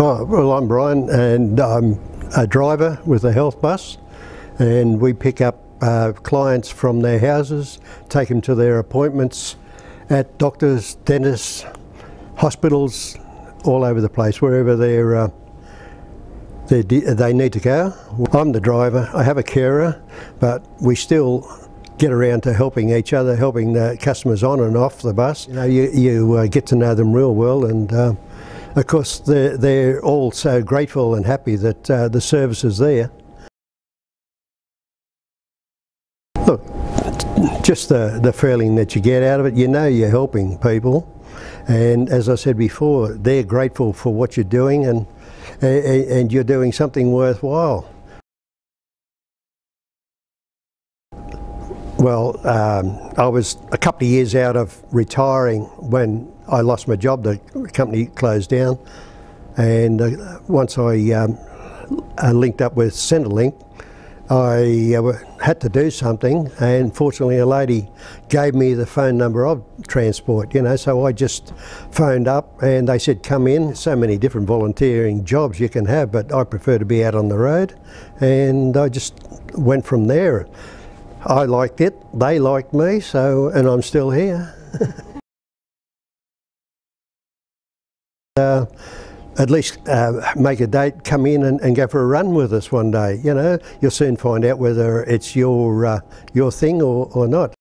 Well, I'm Brian, and I'm a driver with a health bus, and we pick up clients from their houses, take them to their appointments at doctors, dentists, hospitals, all over the place, wherever they need to go. I'm the driver, I have a carer, but we still get around to helping each other, helping the customers on and off the bus. You know, you get to know them real well, and of course, they're all so grateful and happy that the service is there. Look, just the feeling that you get out of it, you know you're helping people. And as I said before, they're grateful for what you're doing, and you're doing something worthwhile. Well, I was a couple of years out of retiring when I lost my job. The company closed down, and once I linked up with Centrelink, I had to do something, and fortunately a lady gave me the phone number of Transport, you know, so I just phoned up and they said come in. So many different volunteering jobs you can have, but I prefer to be out on the road, and I just went from there. I liked it, they liked me, so, and I'm still here. At least make a date, come in and go for a run with us one day, you know. You'll soon find out whether it's your thing or not.